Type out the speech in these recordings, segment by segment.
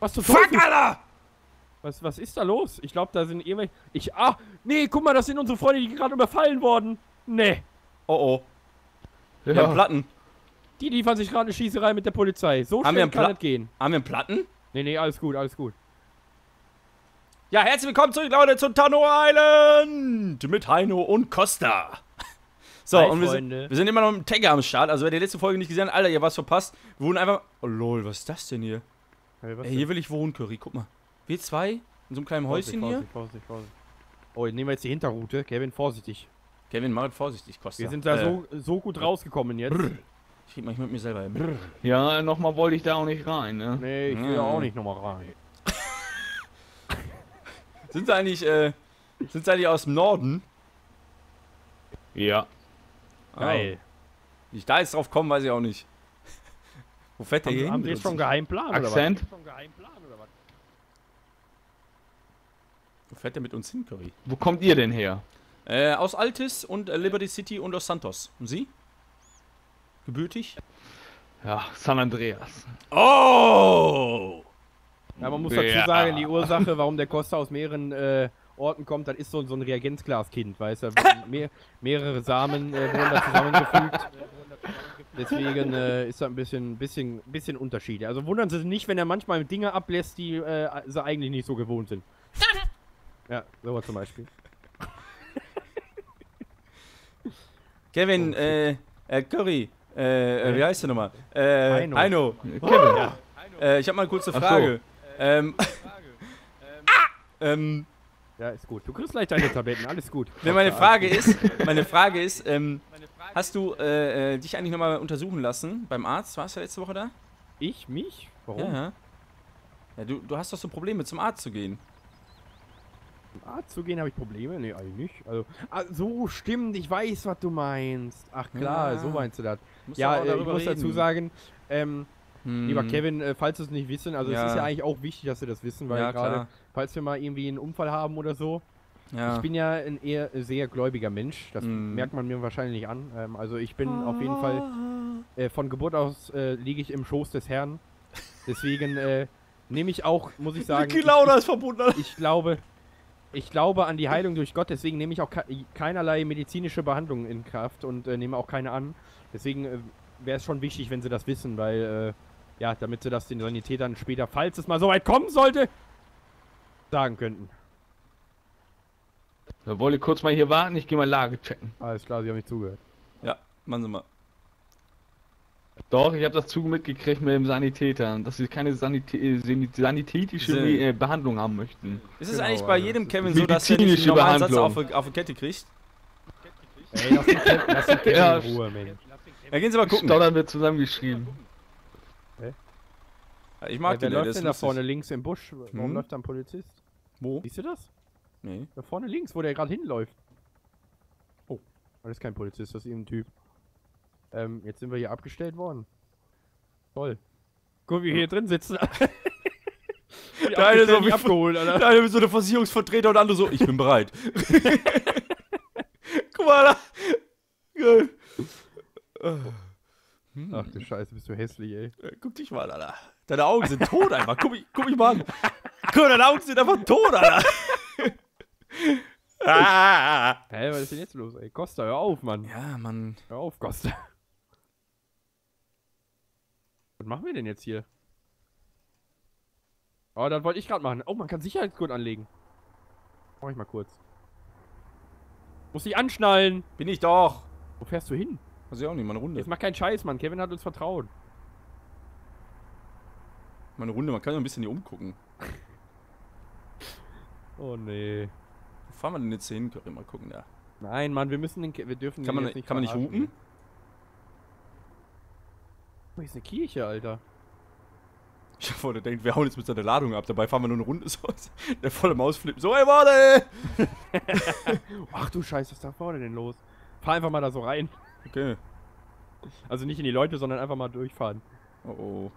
Was du Fuck, Alter! Was ist da los? Ich glaube, da sind irgendwelche... Nee, guck mal, das sind unsere Freunde, die gerade überfallen wurden. Nee. Oh, oh. Ja. Wir haben Platten. Die liefern sich gerade eine Schießerei mit der Polizei. So schnell kann das gehen. Haben wir einen Platten? Nee, nee, alles gut, alles gut. Ja, herzlich willkommen zurück, Leute, zu Tanoa Island! Mit Heino und Costa. So, und wir sind immer noch mit Tegge am Start. Also, wer die letzte Folge nicht gesehen hat, Alter, ihr was verpasst. Wir wurden einfach... Oh, lol, was ist das denn hier? Hey, was denn? Hier will ich wohnen, Curry, guck mal. Wir zwei in so einem kleinen Häuschen hier. Vorsicht, Vorsicht. Oh, jetzt nehmen wir jetzt die Hinterroute. Kevin, vorsichtig. Kevin, mach vorsichtig, Costa. Wir sind da so gut rausgekommen jetzt. Brr. Ich rede manchmal mit mir selber. Brr. Ja, nochmal wollte ich da auch nicht rein, ne? Nee, ich will ja auch nicht nochmal rein. Sind sie eigentlich aus dem Norden? Ja. Geil. Oh. Wie ich da jetzt drauf komme, weiß ich auch nicht. Wo fährt der hin? Haben Sie jetzt schon einen Geheimplan oder was? Wo fährt der mit uns hin, Curry? Wo kommt ihr denn her? Aus Altis und Liberty City und aus Santos. Und Sie? Gebürtig? Ja, San Andreas. Oh! Ja, man muss dazu sagen, die Ursache, warum der Costa aus mehreren Orten kommt, das ist so ein Reagenzglaskind, weißt du? Mehrere Samen wurden da zusammengefügt. Deswegen ist da ein bisschen Unterschiede. Also wundern Sie sich nicht, wenn er manchmal Dinge ablässt, die sie eigentlich nicht so gewohnt sind. Ja, sowas zum Beispiel. Kevin, Curry, wie heißt der nochmal? Heino. Kevin, ich habe mal eine kurze Frage. So. Ja, ist gut. Du kriegst gleich deine Tabletten, alles gut. Nee, meine Frage ist, hast du dich eigentlich nochmal untersuchen lassen beim Arzt? Warst du ja letzte Woche da? Ich? Mich? Warum? Ja. Ja, du hast doch so Probleme, zum Arzt zu gehen. Zum Arzt zu gehen habe ich Probleme? Nee, eigentlich nicht. Also, so stimmt, ich weiß, was du meinst. Ach klar, ja. So meinst du das. Ja, ich muss dazu sagen, lieber Kevin, falls du es nicht wissen, also es ist ja eigentlich auch wichtig, dass wir das wissen, weil gerade, falls wir mal irgendwie einen Unfall haben oder so, ich bin ja ein eher sehr gläubiger Mensch, das merkt man mir wahrscheinlich nicht an, also ich bin auf jeden Fall, von Geburt aus liege ich im Schoß des Herrn, deswegen nehme ich auch, muss ich sagen, ich glaube an die Heilung durch Gott, deswegen nehme ich auch keinerlei medizinische Behandlung in Kraft und nehme auch keine an, deswegen wäre es schon wichtig, wenn sie das wissen, weil, ja, damit sie das den Sanitätern später, falls es mal so weit kommen sollte, sagen könnten. Da wollte ich kurz mal hier warten, ich gehe mal Lage checken. Alles klar, Sie haben nicht zugehört. Ja, machen Sie mal. Doch, ich habe das mitgekriegt mit dem Sanitäter, dass sie keine sanitätische Behandlung haben möchten. Ist es eigentlich bei jedem Kevin so, dass er den normalen Satz auf die Kette kriegt? Ey, lass den Kevin in Ruhe, Mensch. Ja, gehen Sie mal gucken. Stottern wird zusammengeschrieben. Ich mag den, läuft denn da vorne links im Busch? Warum läuft da ein Polizist? Wo? Siehst du das? Nee. Da vorne links, wo der gerade hinläuft. Oh, das ist kein Polizist, das ist eben ein Typ. Jetzt sind wir hier abgestellt worden. Toll. Guck, wie wir hier drin sitzen. Der eine so abgeholt, Alter. Der eine ist so eine Versicherungsvertreter und der andere so, ich bin bereit. Guck mal, Alter. Ach du Scheiße, bist du hässlich, ey. Guck dich mal, Alter. Deine Augen sind tot einfach. Guck mich mal an. Guck, deine Augen sind einfach tot, Alter. Hä, was ist denn jetzt los, ey? Costa, hör auf, Mann. Ja, Mann. Hör auf, Costa. Was machen wir denn jetzt hier? Oh, das wollte ich gerade machen. Oh, man kann Sicherheitsgurt anlegen. Mach ich mal kurz. Muss ich anschnallen. Bin ich doch. Wo fährst du hin? Weiß ich auch nicht, meine Runde. Jetzt mach keinen Scheiß, Mann. Kevin hat uns vertraut. Meine Runde, man kann ja ein bisschen hier umgucken. Oh, nee. Wo fahren wir denn jetzt hin? Können wir mal gucken, da. Nein, Mann, wir müssen den... Wir dürfen den jetzt nicht verarschen. Kann man nicht hupen? Oh, hier ist eine Kirche, Alter. Ich hab vorhin gedacht, wir hauen jetzt mit seiner Ladung ab. Dabei fahren wir nur eine Runde. Der volle Maus flippt. So, ey, warte! Ach du Scheiße, was ist da vorne denn los? Fahr einfach mal da so rein. Okay. Also nicht in die Leute, sondern einfach mal durchfahren. Oh, oh.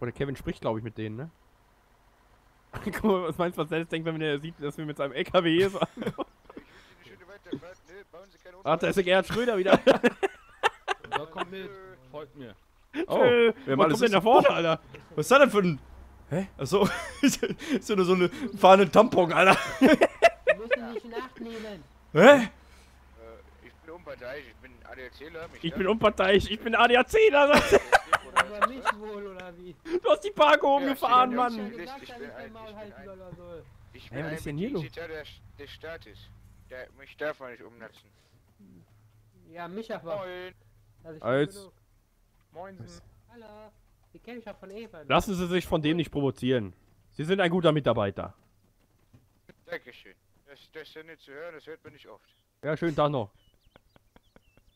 Oder Kevin spricht, glaube ich, mit denen, ne? Guck mal, was meinst du, was Dennis denkt, wenn der sieht, dass wir mit seinem LKW hier so ankommen? Ach, da ist der Gerhard Schröder wieder. Ja, komm mit, folgt mir. Oh, wir haben alles. Was kommt denn da vorne, Alter? Was ist das denn für ein... Hä? Achso. Ist ja nur so eine fahrende Tampon, Alter. Wir müssen nicht nachnehmen. Hä? Ich bin unparteiisch, ich bin ADACler. Ich bin unparteiisch, ich bin ADACler. Aber nicht wohl, oder wie? Du hast die Parko umgefahren, ja, Mann. Ich bin ein Bediensteter des Staates. Mich darf man nicht umnatzen. Ja, mich aber. Moin. Als. Moinsen. Hallo. Die kenne ich auch von Eva. Lassen Sie sich von dem nicht provozieren. Sie sind ein guter Mitarbeiter. Dankeschön. Das ist ja nicht zu hören, das hört man nicht oft. Ja, schönen Tag noch.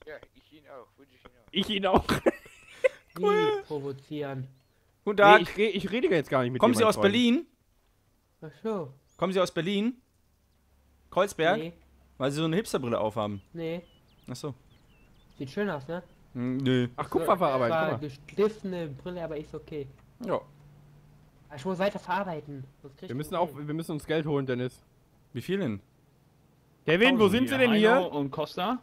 Ja, ich Ihnen auch. Wünsche ich Ihnen auch. Ich Ihnen auch. Cool. Provozieren. Guten Tag. Nee, ich rede jetzt gar nicht mit Ihnen. Kommen Sie aus Freund. Berlin? Ach so. Kommen Sie aus Berlin? Kreuzberg? Nee. Weil Sie so eine Hipsterbrille aufhaben? Nee. Ach so. Sieht schön aus, ne? Nö. Ach, Kupferverarbeitung. War guck mal. Geschliffene Brille, aber ist okay. Ja. Ich muss weiter verarbeiten. Wir müssen uns Geld holen, Dennis. Wie viel denn? Kevin, wo sind Sie denn hier? Heino und Costa?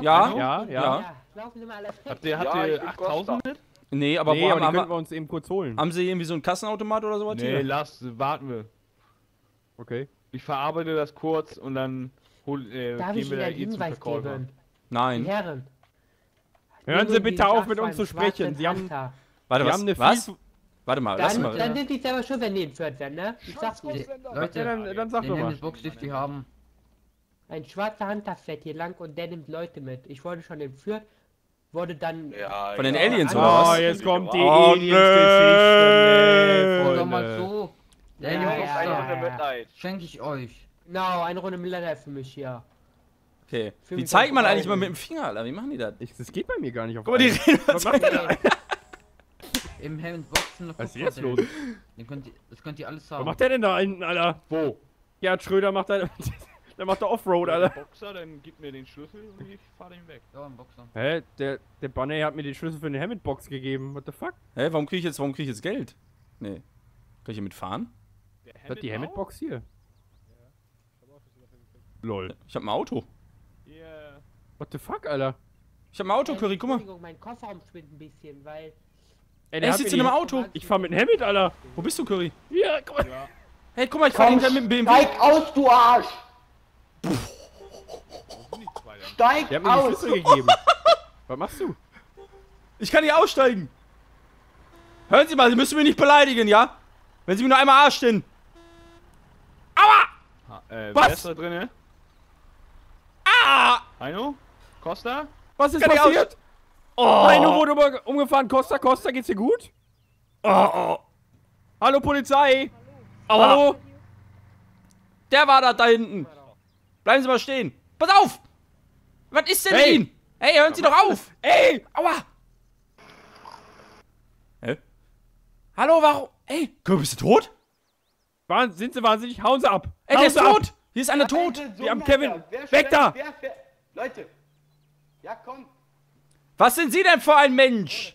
Ja. Laufen Sie mal. Habt ihr 8000 mit? Nee, aber die können wir uns eben kurz holen. Haben Sie irgendwie so einen Kassenautomat oder sowas? Nee, warten wir. Okay. Ich verarbeite das kurz und dann gehen wir da eh zum Verkäufer. Nein. Die Herren. Hören Sie bitte auf, mit uns zu sprechen. Sie haben... Warte, was? Warte mal, lass mal. Dann sind die selber schon, wenn die entführt werden, ne? Ich sag's dir. Leute, dann sag doch mal. Die haben... Ein schwarzer Hunter fährt hier lang und der nimmt Leute mit. Ich wurde schon entführt, wurde dann... Ja, von den Aliens oder was? Oh, jetzt kommt die Aliens-Geschichte. Doch mal so. Eine Runde Mitleid. Schenke ich euch. Genau, eine Runde Mitleid für mich, ja. Okay. Wie zeigt man eigentlich mal mit dem Finger, Alter? Wie machen die das? Das geht bei mir gar nicht auf. Guck mal, die reden. Was macht ihr da? Im Hammett Boxen noch. Was ist jetzt los? Das könnt ihr alles haben. Was macht der denn da hinten, Alter? Wo? Gerhard Schröder macht da. Der macht da Offroad, Alter. Boxer, dann gib mir den Schlüssel und ich fahr den weg. Ja, ein Boxer. Hä? Der Bunny hat mir den Schlüssel für eine Hammett Box gegeben. What the fuck? Hä? Warum krieg ich jetzt Geld? Nee. Kann ich damit fahren? Ist das die Hammett Box hier? Ja. Lol. Ich hab ein Auto. Yeah. What the fuck, Alter? Ich hab ein Auto, Curry, guck mal. Mein Kofferraum schwindet ein bisschen, weil... Ey, der sitzt in einem Auto. Ich fahr mit dem Hemmt, Alter. Wo bist du, Curry? Ja, guck mal. Ja. Hey, guck mal, ich fahr hinter mit dem BMW. Steig aus, du Arsch! Steig aus! Der hat mir die Schlüssel gegeben. Was machst du? Ich kann nicht aussteigen. Hören Sie mal, Sie müssen mich nicht beleidigen, ja? Wenn Sie mir nur einmal Arsch stehen. Aua! Was? Wer ist da drin, Heino? Costa? Was ist passiert? Oh. Heino wurde umgefahren. Costa, geht's dir gut? Oh. Hallo Polizei! Hallo! Der war da hinten! Bleiben Sie mal stehen! Pass auf! Was ist denn mit Ihnen? Hey, hören Sie doch auf! Ey! Aua! Hä? Hallo, warum? Ey! Bist du tot? Sind Sie wahnsinnig? Hauen Sie ab! Ey, der ist tot! Hier ist einer tot! Wir haben Kevin! Weg da! Leute! Ja, komm! Was sind Sie denn für ein Mensch?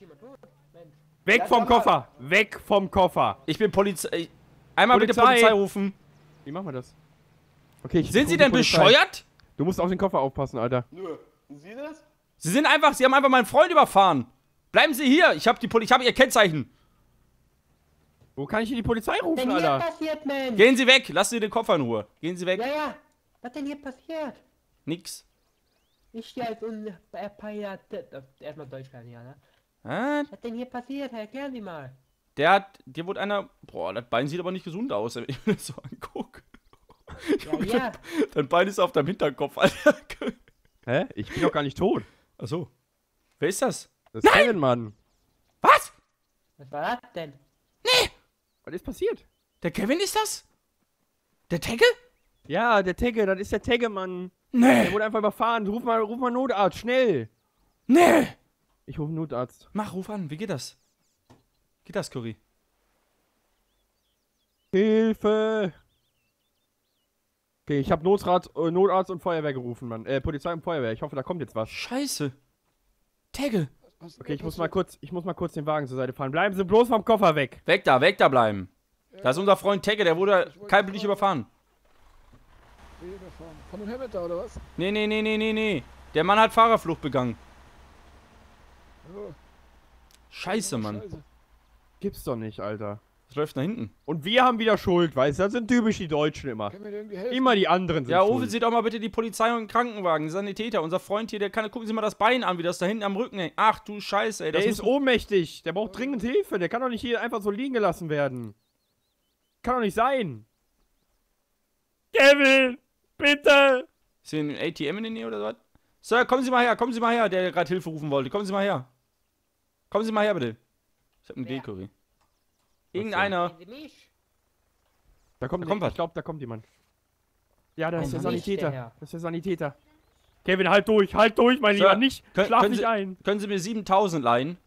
Weg vom Koffer! Weg vom Koffer! Ich bin Polizei... Einmal bitte Polizei rufen! Wie machen wir das? Okay, sind Sie denn bescheuert? Du musst auf den Koffer aufpassen, Alter. Nö. Sie das? Sie haben einfach meinen Freund überfahren! Bleiben Sie hier! Ich hab Ihr Kennzeichen! Wo kann ich hier die Polizei rufen, Alter? Was ist denn hier passiert, Mensch? Gehen Sie weg! Lassen Sie den Koffer in Ruhe! Gehen Sie weg! Ja! Was denn hier passiert? Nix. Ich stehe als unbeirrter. Erstmal Deutsch lernen, ja, ne? Was ist denn hier passiert? Erklären Sie mal. Dir wurde einer. Boah, das Bein sieht aber nicht gesund aus, wenn ich mir das so angucke. Ja. Dein Bein ist auf deinem Hinterkopf, Alter. Hä? Ich bin doch gar nicht tot. Achso. Wer ist das? Das ist Kevin, Mann. Was? Was war das denn? Nee! Was ist passiert? Der Kevin ist das? Der Tegge? Ja, der Tegge, das ist der Tegge, Mann. Nee! Der wurde einfach überfahren. Ruf mal Notarzt, schnell! Nee! Ich rufe Notarzt. Ruf an, wie geht das? Geht das, Curry? Hilfe! Okay, ich hab Notarzt und Feuerwehr gerufen, Mann. Polizei und Feuerwehr. Ich hoffe, da kommt jetzt was. Scheiße! Tegge! Okay, ich muss mal kurz den Wagen zur Seite fahren. Bleiben Sie bloß vom Koffer weg! Weg da bleiben! Da ist unser Freund Tegge, der wurde kaltblütig überfahren. Von dem Hemmt da, oder was? Nee. Der Mann hat Fahrerflucht begangen. Oh. Scheiße, Mann. Gibt's doch nicht, Alter. Was läuft nach hinten? Und wir haben wieder Schuld, weißt du? Das sind typisch die Deutschen immer. Können wir dir irgendwie helfen? Immer die anderen sind schuld. Ja, rufen Sie doch mal bitte die Polizei und den Krankenwagen. Die Sanitäter, unser Freund hier, der kann... Gucken Sie mal das Bein an, wie das da hinten am Rücken hängt. Ach du Scheiße, ey. Der ist ohnmächtig. Der braucht dringend Hilfe. Der kann doch nicht hier einfach so liegen gelassen werden. Kann doch nicht sein. Kevin, bitte. Ist hier ein ATM in der Nähe oder was? Sir, kommen Sie mal her, der gerade Hilfe rufen wollte. Kommen Sie mal her. Kommen Sie mal her, bitte. Ich hab einen Deal, Curry. Irgendeiner. Da kommt was. Ich glaube, da kommt jemand. Ja, das ist der Sanitäter. Kevin, halt durch, mein Lieber. Nicht, schlaf nicht ein. Können Sie mir 7.000 leihen?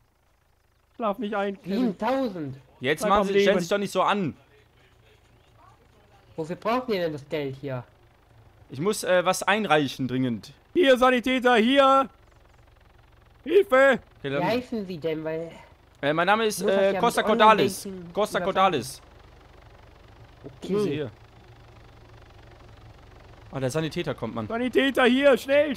Schlaf nicht ein, Kevin. 7.000? Jetzt machen Sie, stellen Sie sich doch nicht so an. Wofür brauchen Sie denn das Geld hier? Ich muss was einreichen, dringend. Hier, Sanitäter, hier! Hilfe! Wie heißen Sie denn, weil... mein Name ist Costa Cordalis. Okay. Ah, der Sanitäter kommt, Mann. Sanitäter hier, schnell,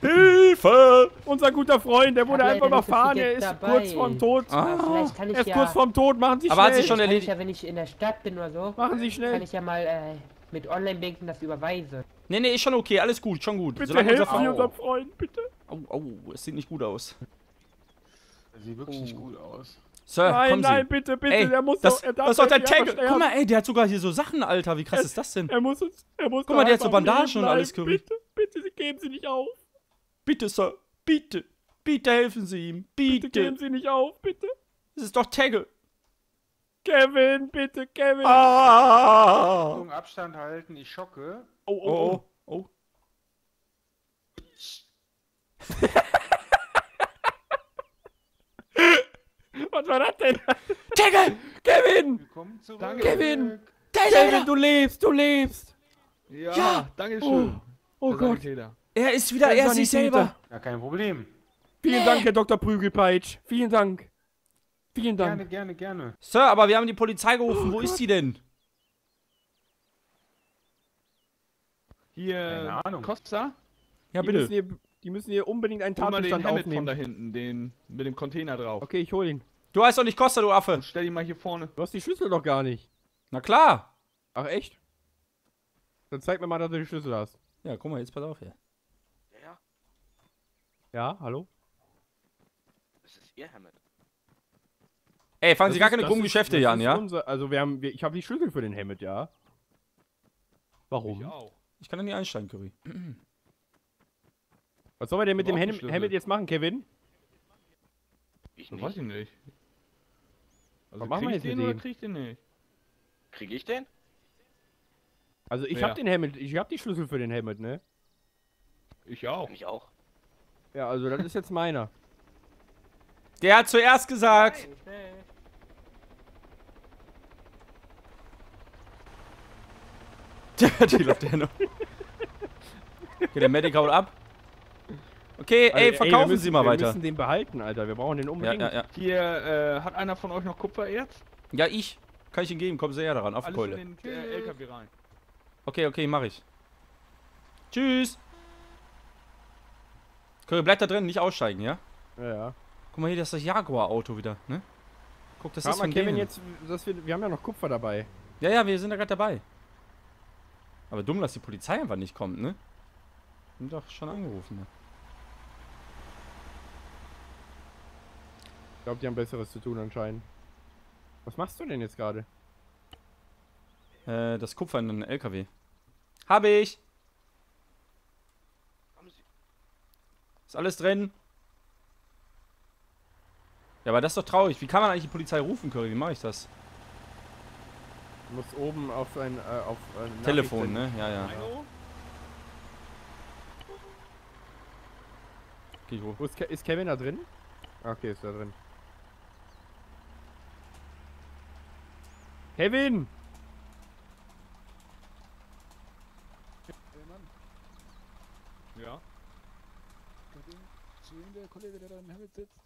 Hilfe! Unser guter Freund, der wurde einfach überfahren. Er ist kurz vorm Tod. Er ist kurz vorm Tod, machen Sie schnell. Aber hat sich schon erledigt. Wenn ich in der Stadt bin oder so, machen Sie schnell. Kann ich ja mal mit Online-Banken das überweisen. Nee, ist schon okay, alles gut, Bitte helfen Sie unserem Freund, bitte. Au, es sieht nicht gut aus. Sieht wirklich nicht gut aus. Sir, nein, bitte, ey, der muss doch... Das ist doch der Tegge. Guck mal, ey, der hat sogar hier so Sachen, Alter. Wie krass ist das denn? Er muss guck mal, der hat so Bandagen und alles, Curry. Bitte, geben Sie nicht auf. Bitte, Sir. Bitte. Bitte helfen Sie ihm. Bitte. Bitte geben Sie nicht auf, bitte. Das ist doch Tegge. Kevin, bitte, Kevin. Abstand halten, ich schocke. Oh. Was war das denn? Tegge! Kevin! Danke, Kevin! Kevin, du lebst, Ja, danke schön. Oh Gott. Er ist wieder er sich selber. Ja, kein Problem. Vielen Dank, Herr Dr. Prügelpeitsch. Vielen Dank. Gerne, Sir, aber wir haben die Polizei gerufen. Wo ist die denn? Hier, keine Ahnung. Costa? Ja, bitte. Die müssen hier unbedingt einen Tatbestand aufnehmen. Von da hinten, den mit dem Container drauf. Okay, ich hol ihn. Du heißt doch nicht Costa, du Affe. Und stell ihn mal hier vorne. Du hast die Schlüssel doch gar nicht. Na klar. Ach echt? Dann zeig mir mal, dass du die Schlüssel hast. Ja, guck mal, jetzt pass auf hier. Ja? Ja, hallo? Das ist Ihr Hemmt. Ey, fangen Sie gar keine krummen Geschäfte hier an, ja? Also ich habe die Schlüssel für den Hemmt, ja. Warum? Ich auch. Ich kann da nicht einsteigen, Curry. Was sollen wir denn mit dem Hemmt jetzt machen, Kevin? Ich weiß ihn nicht. Also machen wir jetzt den oder krieg ich den nicht? Krieg ich den? Also ich hab den Hemmt, ich hab die Schlüssel für den Hemmt, ne? Ich auch. Ja, also das ist jetzt meiner. Der hat zuerst gesagt. Nein. Die läuft ja noch. Okay, der Medic haut ab. Okay, also, ey, verkaufen Sie mal weiter. Wir müssen den behalten, Alter. Wir brauchen den unbedingt. Ja. Hier, hat einer von euch noch Kupfererz? Ja, ich. Kann ich Ihnen geben. Kommen Sie ja daran. Auf Keule. In den LKW rein. Okay, mach ich. Tschüss. Curry, bleib da drin. Nicht aussteigen, ja? Ja. Guck mal hier, das ist das Jaguar-Auto wieder, ne? Guck, das ist von Kevin jetzt, wir haben ja noch Kupfer dabei. Ja, wir sind da gerade dabei. Aber dumm, dass die Polizei einfach nicht kommt, ne? Wir haben doch schon angerufen, ne? Ich glaube, die haben Besseres zu tun anscheinend. Was machst du denn jetzt gerade? Das Kupfer in den LKW. Habe ich! Ist alles drin? Ja, aber das ist doch traurig. Wie kann man eigentlich die Polizei rufen, Curry? Wie mache ich das? Du musst oben auf ein... Telefon, ne? Ja. Geh ich hoch. Ist Kevin da drin? Okay, ist da drin. Kevin! Ja? Zu wem der Kollege, der da im Hammett sitzt?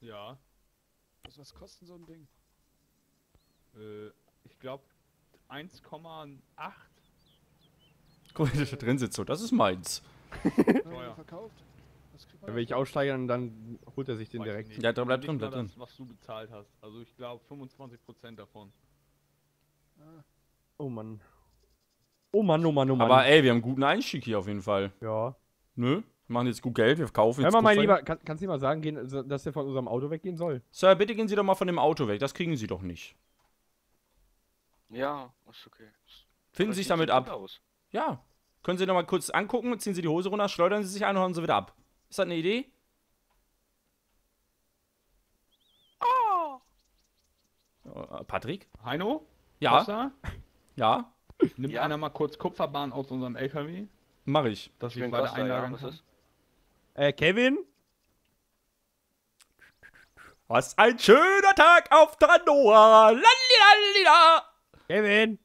Ja. Was kostet so ein Ding? Ich glaube 1,8. Guck mal, der da drin sitzt so. Das ist meins. Verkauft. Wenn ich aussteige, dann holt er sich den direkt. Nicht. Ja, da bleibt drin, bleibt drin. Das, was du bezahlt hast. Also ich glaube 25% davon. Oh Mann. Oh Mann, oh Mann, oh Mann. Aber ey, wir haben einen guten Einstieg hier auf jeden Fall. Ja. Nö? Wir machen jetzt gut Geld, wir verkaufen jetzt. Hör mal, mein Lieber, kannst du mal sagen, dass er von unserem Auto weggehen soll? Sir, bitte gehen Sie doch mal von dem Auto weg, das kriegen Sie doch nicht. Ja, ist okay. Finden Sie sich damit ab. Aus. Ja. Können Sie noch mal kurz angucken, ziehen Sie die Hose runter, schleudern Sie sich ein und hauen Sie wieder ab. Ist das eine Idee? Oh. Patrick? Heino? Ja. Wasser? Ja. Nimmt einer mal kurz Kupferbahn aus unserem LKW? Mach ich. Dass ich weiter einlagern kann. Kevin? Was ein schöner Tag auf Tanoa! Lalila! Kevin!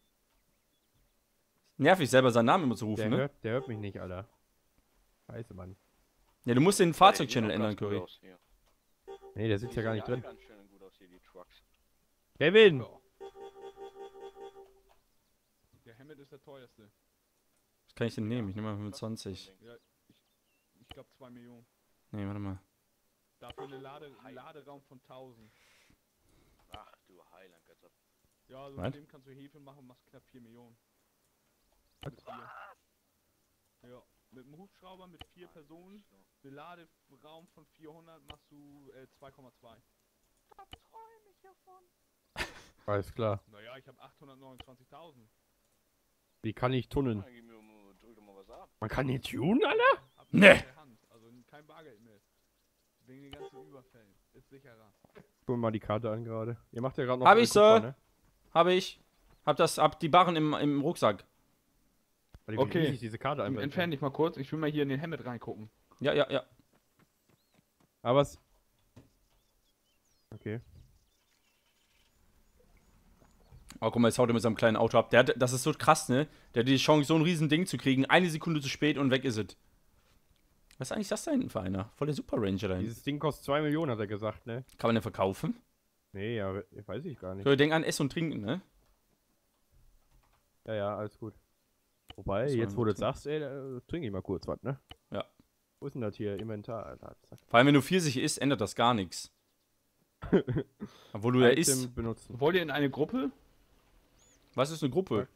Nervig, selber seinen Namen immer zu rufen, ne? Der hört mich nicht, Alter. Scheiße, Mann. Ja, du musst den Fahrzeugchannel ändern, Curry. Nee, der sitzt ja gar nicht drin. Kevin! Der Hemmt ist der teuerste. Was kann ich denn nehmen? Ich nehme mal 25. Ja, ich glaube 2 Millionen. Nee, warte mal. Dafür einen Laderaum von 1000. Ach du Heiland, Götz. Ja, also mit dem kannst du Hefe machen und machst knapp 4 Millionen. Ja, mit dem Hubschrauber mit 4 Personen, einen Laderaum von 400 machst du 2,2. Da träume ich davon. Alles klar. Naja, ich habe 829.000. Wie kann ich tunneln? Man kann nicht tunen, Alter? Nee! Also kein Bargeld mehr. Wegen den ganzen Überfällen. Ist sicherer. Guck mal die Karte an gerade. Ihr macht ja gerade noch. Hab ich, Sir! Ne? Hab ich. Hab die Barren im Rucksack. Okay, diese Karte entferne dich mal kurz. Ich will mal hier in den Hemmt reingucken. Ja, ja, ja. Aber es. Okay. Oh, guck mal, jetzt haut er mit seinem kleinen Auto ab. Der hat, das ist so krass, ne? Der hat die Chance, so ein riesen Ding zu kriegen. 1 Sekunde zu spät und weg ist es. Was ist eigentlich das da hinten für einer? Voll der Super Ranger da hinten. Dieses Ding kostet 2 Millionen, hat er gesagt, ne? Kann man den verkaufen? Nee, ja, weiß ich gar nicht. So, denk an Essen und Trinken, ne? Ja, ja, alles gut. Wobei, jetzt wo du das sagst, ey, da trinke ich mal kurz was, ne? Ja. Wo ist denn das hier? Inventar, Alter. Vor allem, wenn du pfirsich isst, ändert das gar nichts. Obwohl du ja isst. Wollt ihr in eine Gruppe? Was ist eine Gruppe?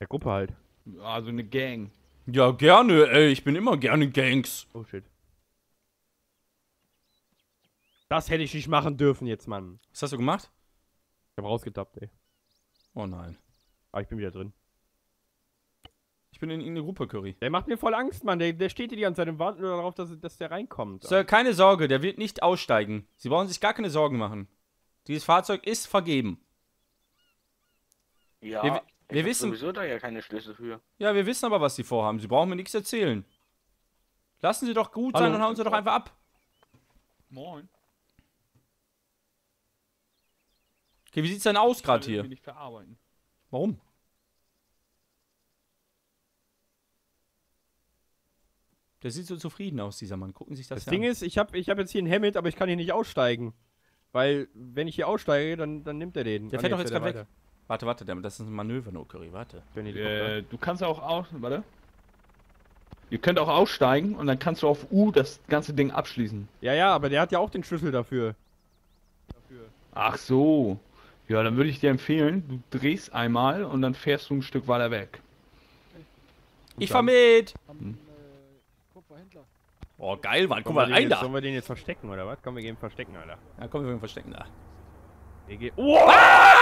Ja, Gruppe halt. Also eine Gang. Ja, gerne, ey. Ich bin immer gerne Gangs. Oh, shit. Das hätte ich nicht machen dürfen jetzt, Mann. Was hast du gemacht? Ich habe rausgetappt, ey. Oh nein. Ah, ich bin wieder drin. Ich bin in irgendeiner Gruppe, Curry. Der macht mir voll Angst, Mann. Der steht hier die ganze Zeit und wartet nur darauf, dass der reinkommt. Sir, keine Sorge. Der wird nicht aussteigen. Sie brauchen sich gar keine Sorgen machen. Dieses Fahrzeug ist vergeben. Ja, wir wissen sowieso da ja keine Schlüssel für. Ja, wir wissen aber, was sie vorhaben. Sie brauchen mir nichts erzählen. Lassen Sie doch gut sein und hauen Sie doch einfach ab. Moin. Okay, wie sieht's denn aus gerade hier? Ich will nicht verarbeiten. Warum? Der sieht so zufrieden aus, dieser Mann. Gucken Sie sich das an. Das Ding ist, ich hab jetzt hier einen Hemmt, aber ich kann hier nicht aussteigen. Weil, wenn ich hier aussteige, dann nimmt er den. Der fährt doch jetzt gerade weg. Warte, das ist ein Manöver, no Curry, warte. Du kannst auch warte. Ihr könnt auch aussteigen und dann kannst du auf U das ganze Ding abschließen. Ja, aber der hat ja auch den Schlüssel dafür. Ach so. Ja, dann würde ich dir empfehlen, du drehst einmal und dann fährst du ein Stück weiter weg. Ich fahr mit! Oh, geil, Mann, guck mal rein da! Sollen wir den jetzt verstecken, oder was? Komm, wir gehen verstecken, Alter. Ja, komm, wir gehen verstecken, da. Oh! Ah!